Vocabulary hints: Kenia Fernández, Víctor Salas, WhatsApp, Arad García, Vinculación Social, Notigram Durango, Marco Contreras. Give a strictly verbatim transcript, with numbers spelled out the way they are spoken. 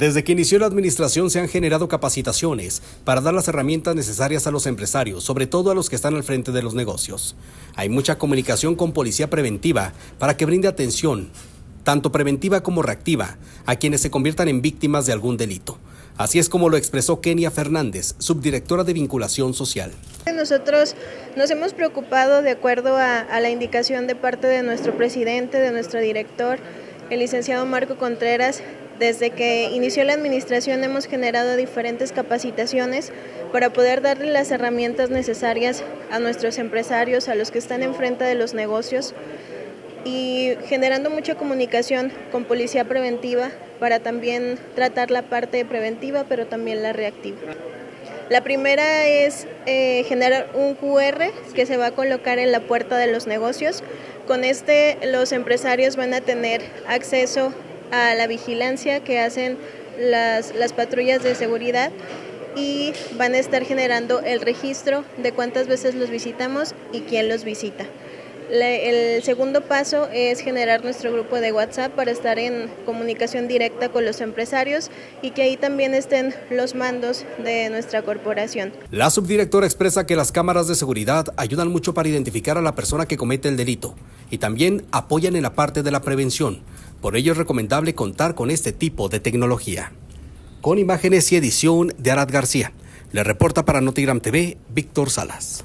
Desde que inició la administración se han generado capacitaciones para dar las herramientas necesarias a los empresarios, sobre todo a los que están al frente de los negocios. Hay mucha comunicación con policía preventiva para que brinde atención, tanto preventiva como reactiva, a quienes se conviertan en víctimas de algún delito. Así es como lo expresó Kenia Fernández, subdirectora de Vinculación Social. Nosotros nos hemos preocupado de acuerdo a, a la indicación de parte de nuestro presidente, de nuestro director, el licenciado Marco Contreras. Desde que inició la administración hemos generado diferentes capacitaciones para poder darle las herramientas necesarias a nuestros empresarios, a los que están enfrente de los negocios, y generando mucha comunicación con policía preventiva para también tratar la parte preventiva, pero también la reactiva. La primera es eh, generar un cu erre que se va a colocar en la puerta de los negocios. Con este los empresarios van a tener acceso a la vigilancia que hacen las, las patrullas de seguridad y van a estar generando el registro de cuántas veces los visitamos y quién los visita. Le, el segundo paso es generar nuestro grupo de WhatsApp para estar en comunicación directa con los empresarios y que ahí también estén los mandos de nuestra corporación. La subdirectora expresa que las cámaras de seguridad ayudan mucho para identificar a la persona que comete el delito y también apoyan en la parte de la prevención. Por ello es recomendable contar con este tipo de tecnología. Con imágenes y edición de Arad García, le reporta para Notigram T V, Víctor Salas.